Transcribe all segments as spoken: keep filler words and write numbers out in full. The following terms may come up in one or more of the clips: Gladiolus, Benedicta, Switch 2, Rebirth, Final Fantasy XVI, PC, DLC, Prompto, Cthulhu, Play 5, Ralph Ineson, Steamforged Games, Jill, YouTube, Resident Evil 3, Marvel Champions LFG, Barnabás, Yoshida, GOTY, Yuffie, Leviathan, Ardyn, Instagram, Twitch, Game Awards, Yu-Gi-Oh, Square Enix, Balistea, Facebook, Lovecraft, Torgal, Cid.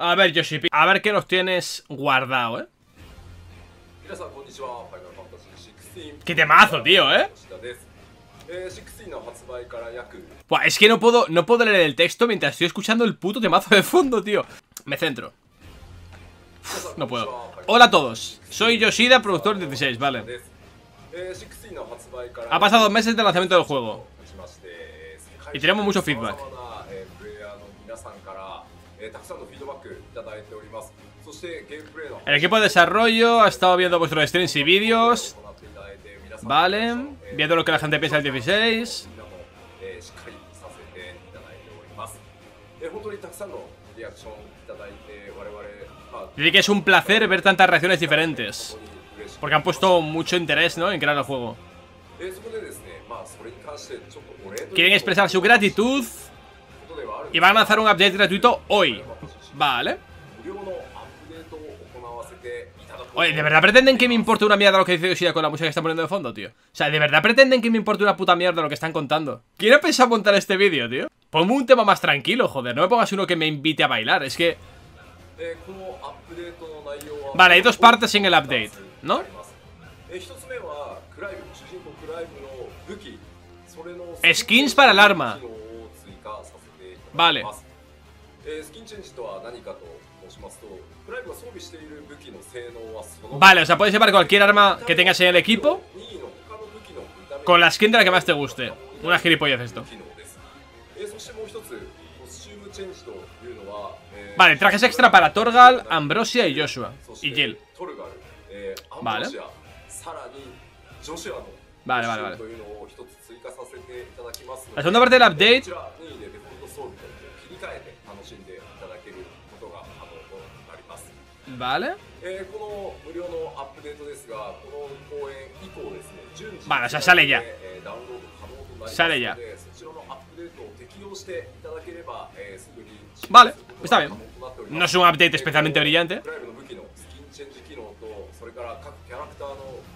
A ver, Yoshipi, a ver qué nos tienes guardado, ¿eh? ¡Qué temazo, tío, eh! Buah, es que no puedo, no puedo leer el texto mientras estoy escuchando el puto temazo de fondo, tío. Me centro. Uf, no puedo. Hola a todos, soy Yoshida, productor dieciséis, vale. Ha pasado dos meses del lanzamiento del juego y tenemos mucho feedback. El equipo de desarrollo ha estado viendo vuestros streams y vídeos, vale, viendo lo que la gente piensa del dieciséis. Dice que es un placer ver tantas reacciones diferentes, porque han puesto mucho interés, ¿no?, en crear el juego. Quieren expresar su gratitud y van a lanzar un update gratuito hoy. Vale. Oye, ¿de verdad pretenden que me importe una mierda lo que dice Yoshida con la música que está poniendo de fondo, tío? O sea, ¿de verdad pretenden que me importe una puta mierda lo que están contando? ¿Quién ha pensado montar este vídeo, tío? Ponme un tema más tranquilo, joder. No me pongas uno que me invite a bailar, es que... Vale, hay dos partes en el update, ¿no? Skins para el arma. Vale. Vale, o sea, puedes llevar cualquier arma que tengas en el equipo con la skin de la que más te guste. Una gilipollez esto. Vale, trajes extra para Torgal, Ambrosia y Joshua. Y Jill. Vale. Vale, vale, vale. La segunda parte del update. Vale. Vale, o sea, sale ya. Sale ya. Vale, está bien. No es un update especialmente brillante,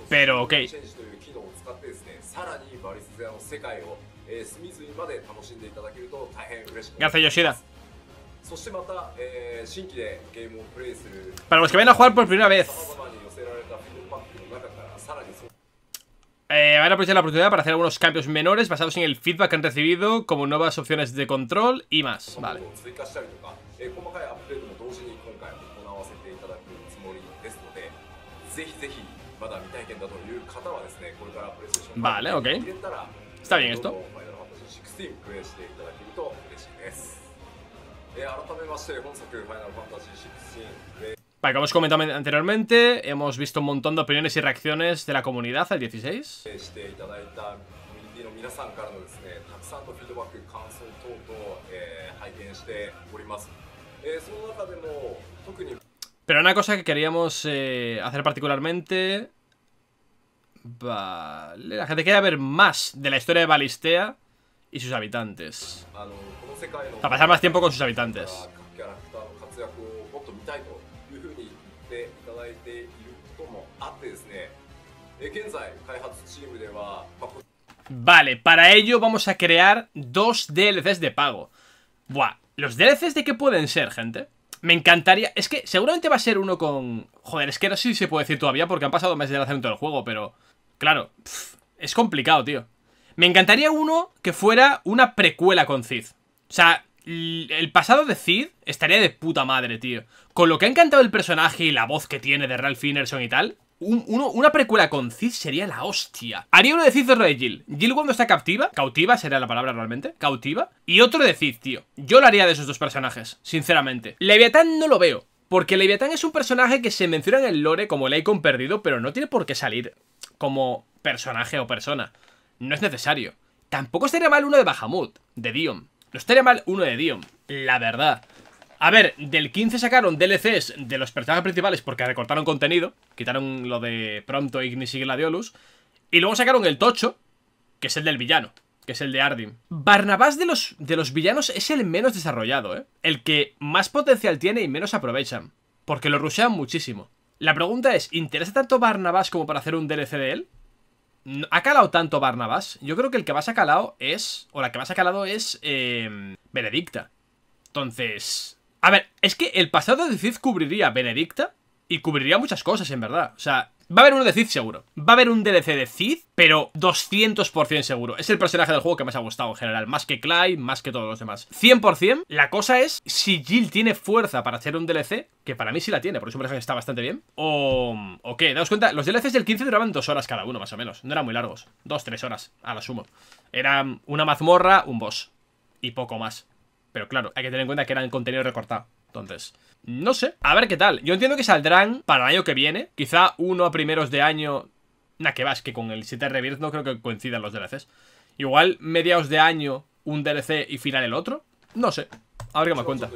pero ok. Gracias, Yoshida. Para los que vayan a jugar por primera vez, eh, van a aprovechar la oportunidad para hacer algunos cambios menores basados en el feedback que han recibido, como nuevas opciones de control y más. Vale. Vale, ok. Está bien esto. Vale, como os comentaba anteriormente, hemos visto un montón de opiniones y reacciones de la comunidad al dieciséis. Pero una cosa que queríamos eh, hacer particularmente... Vale, la gente quería ver más de la historia de Balistea y sus habitantes. Para pasar más tiempo con sus habitantes. Vale, para ello vamos a crear dos D L Cs de pago. Buah, ¿los D L Cs de qué pueden ser, gente? Me encantaría... Es que seguramente va a ser uno con... Joder, es que no sé si se puede decir todavía porque han pasado meses de lanzamiento del juego, pero... Claro, pff, es complicado, tío. Me encantaría uno que fuera una precuela con Cid. O sea, el pasado de Cid estaría de puta madre, tío. Con lo que ha encantado el personaje y la voz que tiene de Ralph Ineson y tal, un, uno, una precuela con Cid sería la hostia. Haría uno de Cid y otro de Jill. Jill cuando está captiva, cautiva sería la palabra realmente, cautiva. Y otro de Cid, tío. Yo lo haría de esos dos personajes, sinceramente. Leviathan no lo veo, porque Leviathan es un personaje que se menciona en el lore como el icon perdido, pero no tiene por qué salir como personaje o persona. No es necesario. Tampoco estaría mal uno de Bahamut, de Dion. No estaría mal uno de Dion, la verdad. A ver, del quince sacaron D L Cs de los personajes principales porque recortaron contenido. Quitaron lo de Prompto, Ignis y Gladiolus. Y luego sacaron el tocho, que es el del villano, que es el de Ardyn. Barnabás de los, de los villanos es el menos desarrollado, ¿eh? El que más potencial tiene y menos aprovechan, porque lo rushean muchísimo. La pregunta es, ¿interesa tanto Barnabás como para hacer un D L C de él? ¿Ha calado tanto Barnabás? Yo creo que el que más ha calado es... O la que más ha calado es... Eh, Benedicta. Entonces... A ver, es que el pasado de Cid cubriría Benedicta y cubriría muchas cosas, en verdad. O sea, va a haber uno de Cid seguro. Va a haber un D L C de Cid, pero doscientos por ciento seguro. Es el personaje del juego que más ha gustado en general. Más que Clive, más que todos los demás. cien por ciento. La cosa es si Jill tiene fuerza para hacer un D L C, que para mí sí la tiene, por eso un personaje está bastante bien. O... ¿O qué? Daos cuenta, los D L Cs del quince duraban dos horas cada uno, más o menos. No eran muy largos. Dos, tres horas, a la sumo. Eran una mazmorra, un boss. Y poco más. Pero claro, hay que tener en cuenta que eran contenido recortado. Entonces, no sé. A ver qué tal. Yo entiendo que saldrán para el año que viene. Quizá uno a primeros de año... Nah, que vas, que con el siete Rebirth no creo que coincidan los D L Cs. Igual, mediados de año, un D L C y final el otro. No sé. A ver qué me cuenta.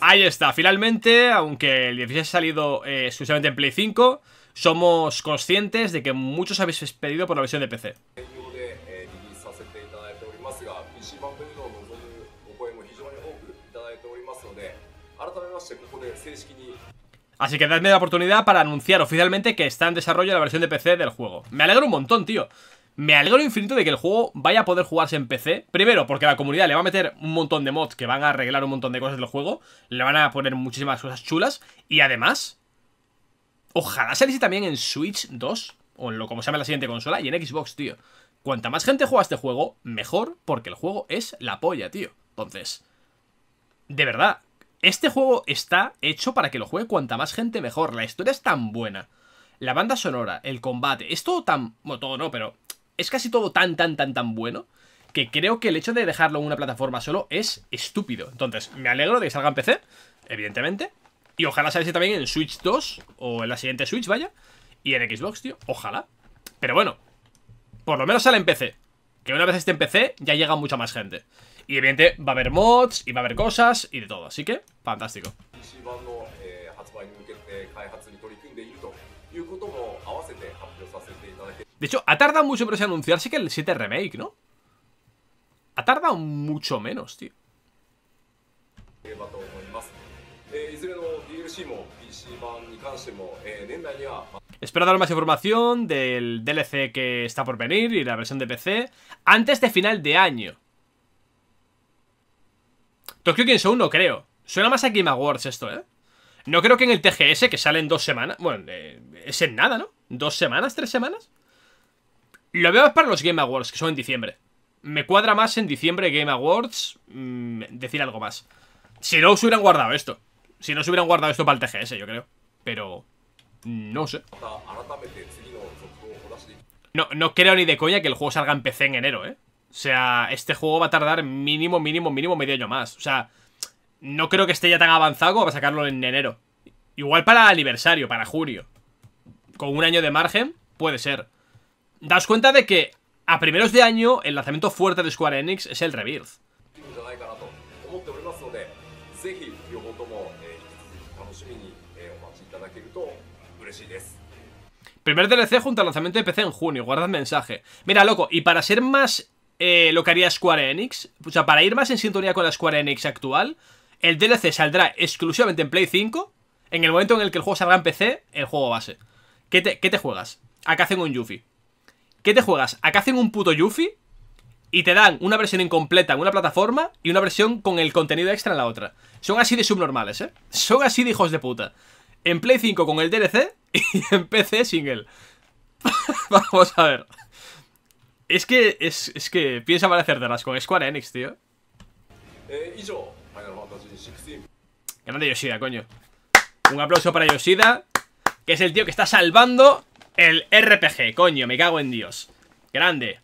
Ahí está. Finalmente, aunque el dieciséis ha salido eh, exclusivamente en Play cinco... Somos conscientes de que muchos habéis pedido por la versión de P C. Así que dadme la oportunidad para anunciar oficialmente que está en desarrollo la versión de P C del juego. Me alegro un montón, tío. Me alegro infinito de que el juego vaya a poder jugarse en P C. Primero, porque la comunidad le va a meter un montón de mods que van a arreglar un montón de cosas del juego. Le van a poner muchísimas cosas chulas. Y además... Ojalá saliese también en Switch dos, o en lo como se llama la siguiente consola, y en Xbox, tío. Cuanta más gente juega este juego, mejor, porque el juego es la polla, tío. Entonces, de verdad, este juego está hecho para que lo juegue cuanta más gente mejor. La historia es tan buena, la banda sonora, el combate, es todo tan... Bueno, todo no, pero es casi todo tan, tan, tan, tan bueno, que creo que el hecho de dejarlo en una plataforma solo es estúpido. Entonces, me alegro de que salga en P C, evidentemente. Y ojalá saliese también en Switch dos, o en la siguiente Switch, vaya. Y en Xbox, tío, ojalá. Pero bueno, por lo menos sale en P C. Que una vez esté en P C, ya llega mucha más gente. Y evidentemente va a haber mods, y va a haber cosas, y de todo. Así que, fantástico. De hecho, ha tardado mucho menos en anunciarse que el siete Remake, ¿no? Ha tardado mucho menos, tío. Espero dar más información del D L C que está por venir y la versión de P C antes de final de año. Tokyo Game Show no creo. Suena más a Game Awards esto, ¿eh? No creo que en el T G S, que sale en dos semanas... Bueno, eh, es en nada, ¿no? ¿Dos semanas? ¿Tres semanas? Lo veo más para los Game Awards, que son en diciembre. Me cuadra más en diciembre Game Awards mmm, decir algo más. Si no, os hubieran guardado esto. Si no se hubieran guardado esto para el T G S, yo creo. Pero... no sé. No, no creo ni de coña que el juego salga en P C en enero, ¿eh? O sea, este juego va a tardar mínimo, mínimo, mínimo medio año más. O sea, no creo que esté ya tan avanzado como para sacarlo en enero. Igual para aniversario, para junio. Con un año de margen, puede ser. Daos cuenta de que a primeros de año el lanzamiento fuerte de Square Enix es el Rebirth. Primer D L C junto al lanzamiento de P C en junio. Guardad mensaje. Mira, loco, y para ser más eh, lo que haría Square Enix, o sea, para ir más en sintonía con la Square Enix actual, el D L C saldrá exclusivamente en Play cinco. En el momento en el que el juego salga en P C, el juego base. ¿Qué te, qué te juegas? Acá hacen un Yuffie. ¿Qué te juegas? Acá hacen un puto Yuffie y te dan una versión incompleta en una plataforma y una versión con el contenido extra en la otra. Son así de subnormales, ¿eh? Son así de hijos de puta. En Play cinco con el D L C y en P C single. Vamos a ver. Es que, es, es que piensa para hacértelas con Square Enix, tío. Grande Yoshida, coño. Un aplauso para Yoshida, que es el tío que está salvando el R P G, coño, me cago en Dios. Grande.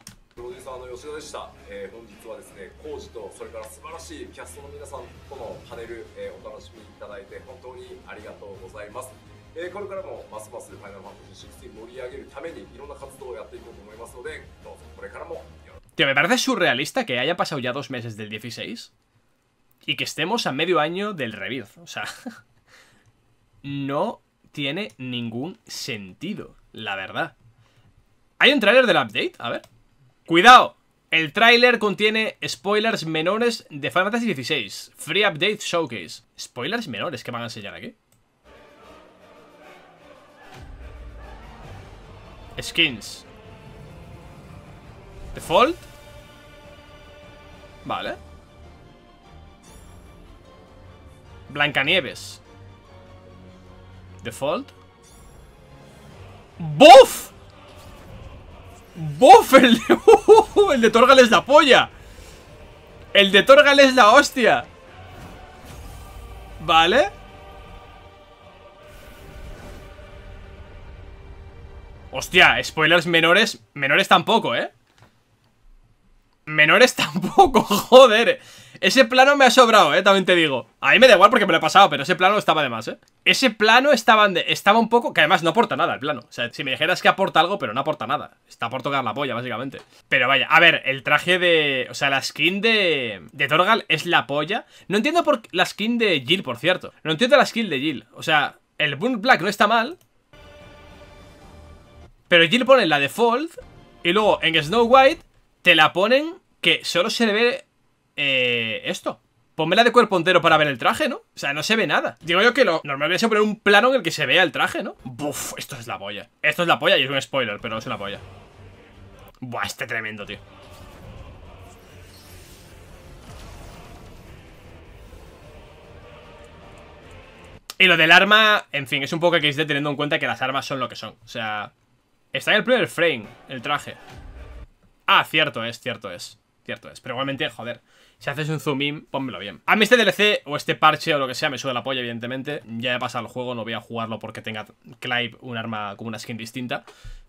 Tío, me parece surrealista que hayan pasado ya dos meses del dieciséis y que estemos a medio año del Rebirth. O sea, no tiene ningún sentido, la verdad. ¿Hay un tráiler del update? A ver. ¡Cuidado! El tráiler contiene spoilers menores de Final Fantasy dieciséis. Free Update Showcase. Spoilers menores que van a enseñar aquí. Skins. Default. Vale. Blancanieves. Default. ¡Buf! ¡Buf! El de, uh, uh, el de Torgal es la polla. El de Torgal es la hostia. Vale. Hostia, spoilers menores. Menores tampoco, ¿eh? Menores tampoco, joder. Ese plano me ha sobrado, ¿eh? También te digo. A mí me da igual porque me lo he pasado, pero ese plano estaba de más, ¿eh? Ese plano estaba, de, estaba un poco... Que además no aporta nada el plano. O sea, si me dijeras que aporta algo, pero no aporta nada. Está por tocar la polla, básicamente. Pero vaya, a ver, el traje de... O sea, la skin de... De Torgal es la polla. No entiendo por la skin de Jill, por cierto. No entiendo la skin de Jill. O sea, el Boon Black no está mal. Pero Jill pone la default y luego en Snow White te la ponen que solo se ve eh, esto. Ponmela de cuerpo entero para ver el traje, ¿no? O sea, no se ve nada. Digo yo que lo normal es poner un plano en el que se vea el traje, ¿no? Buf, esto es la polla. Esto es la polla y es un spoiler, pero no es una polla. Buah, este tremendo, tío. Y lo del arma, en fin, es un poco equis de teniendo en cuenta que las armas son lo que son. O sea... Está en el primer frame, el traje. Ah, cierto es, cierto es. Cierto es, pero igualmente, joder. Si haces un zoom in, pónmelo bien. A mí este D L C o este parche o lo que sea me suda la polla, evidentemente. Ya he pasado el juego, no voy a jugarlo porque tenga Clive un arma con una skin distinta.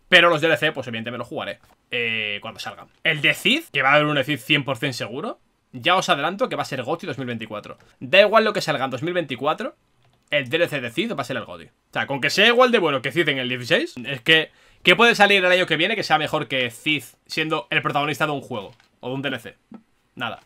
Pero los D L C, pues evidentemente me lo jugaré eh, cuando salgan. El de Cid, que va a haber un Cid cien por cien seguro. Ya os adelanto que va a ser GOTY dos mil veinticuatro. Da igual lo que salga en dos mil veinticuatro, el D L C de Cid va a ser el GOTY. O sea, con que sea igual de bueno que Cid en el dieciséis, es que... ¿Qué puede salir el año que viene que sea mejor que Cid siendo el protagonista de un juego o de un D L C? Nada.